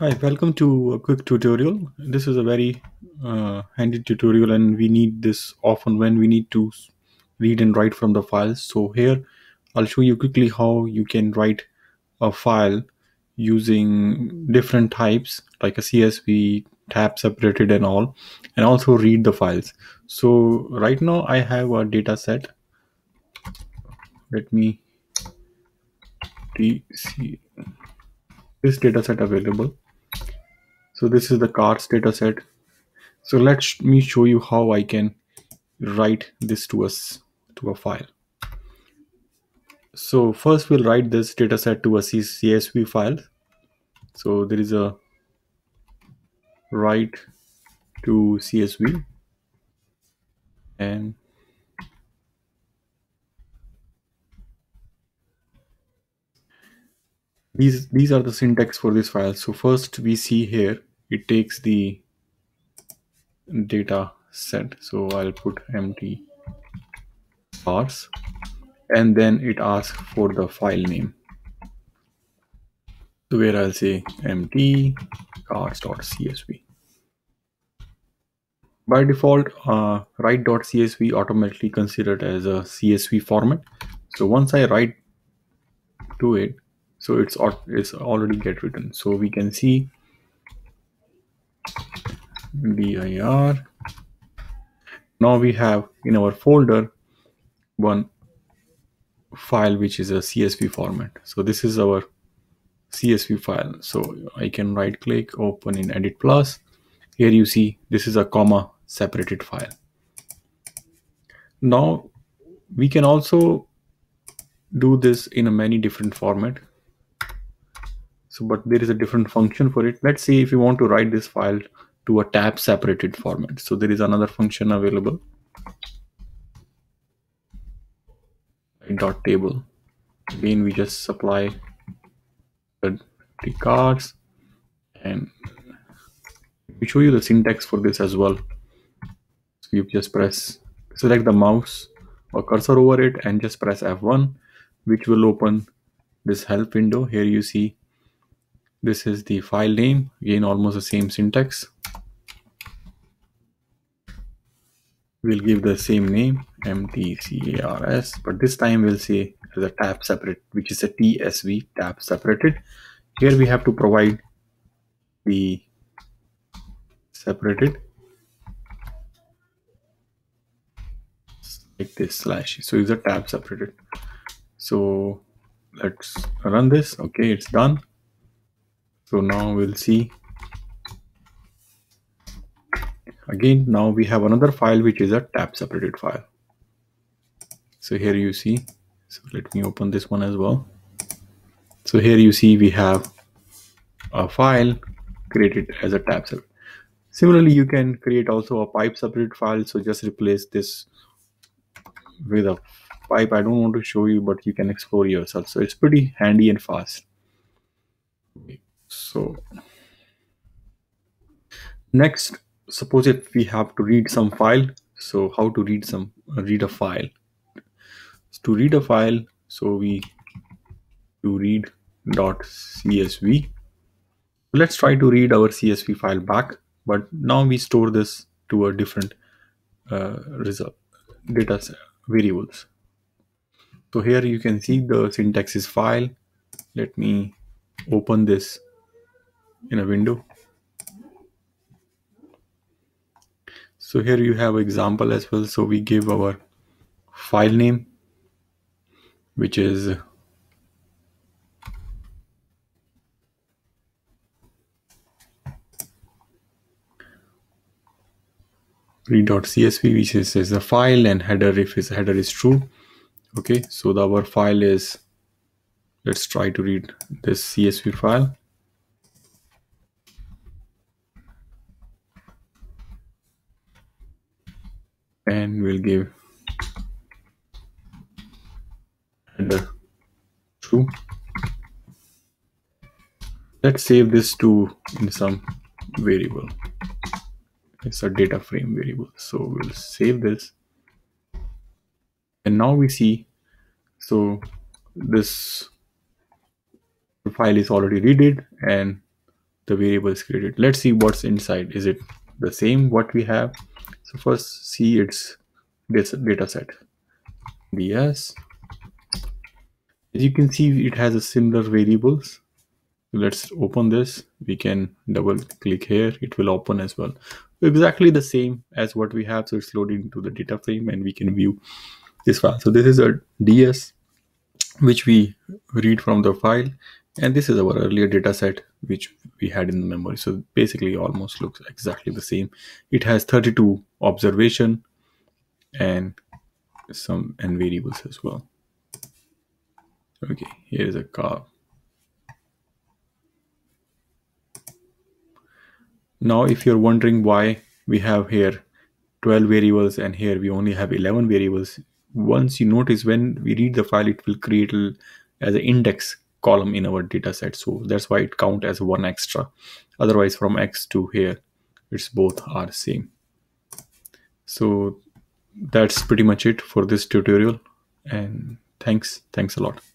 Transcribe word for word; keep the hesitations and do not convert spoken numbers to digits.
Hi, welcome to a quick tutorial. This is a very uh, handy tutorial, and we need this often when we need to s- read and write from the files. So here I'll show you quickly how you can write a file using different types like a C S V, tab separated and all, and also read the files. So right now I have a data set. Let me de- see this data set available. So this is the cards data set. So let sh- me show you how I can write this to us to a file. So first we'll write this data set to a C- CSV file. So there is a write to C S V, and these these are the syntax for this file. So first we see here it takes the data set. So I'll put empty parts, and then it asks for the file name. So where I'll say empty cards.csv. By default, uh, write.csv automatically considered as a C S V format. So once I write to it, so it's al- it's already get written. So we can see dir. Now we have in our folder one file which is a C S V format. So this is our C S V file. So I can right click, open in edit plus. Here you see this is a comma separated file. Now we can also do this in a many different format. So but there is a different function for it. Let's say if you want to write this file to a tab separated format. So there is another function available, dot table. Again, we just supply the cards, and we show you the syntax for this as well. So you just press, select the mouse or cursor over it and just press F one, which will open this help window. Here you see this is the file name. Again, almost the same syntax. We'll give the same name, mtcars, but this time we'll say as a tab separate, which is a T S V, tab separated. Here we have to provide the separated like this slash. So it's a tab separated. So let's run this. Okay, it's done. So now we'll see. Again, now we have another file which is a tab separated file. So here you see, so let me open this one as well. So here you see we have a file created as a tab separate. Similarly, you can create also a pipe separate file. So just replace this with a pipe. I don't want to show you, but you can explore yourself. So it's pretty handy and fast. So next, suppose if we have to read some file. So how to read some read a file? To read a file, so we do read dot C S V. Let's try to read our C S V file back, but now we store this to a different uh, result data set, variables. So here you can see the syntax is file. Let me open this in a window. So here you have example as well. So we give our file name, which is read.csv, which is, is a file, and header if his header is true. Okay, so the, our file is, let's try to read this C S V file. And we'll give header true. Let's save this to in some variable. It's a data frame variable. So we'll save this. And now we see, so this file is already read it, and the variable is created. Let's see what's inside. Is it the same what we have? So first see its data set. Yes. As you can see, it has a similar variables. Let's open this. We can double click here. It will open as well. Exactly the same as what we have. So it's loaded into the data frame and we can view this file. So this is a D S which we read from the file. And this is our earlier data set which we had in the memory. So basically almost looks exactly the same. It has thirty-two observation and some and variables as well. Okay, here is a car. Now, if you're wondering why we have here twelve variables and here we only have eleven variables, once you notice when we read the file, it will create as an index column in our data set. So that's why it counts as one extra. Otherwise, from X to here, it's both are same. So that's pretty much it for this tutorial. And thanks. Thanks a lot.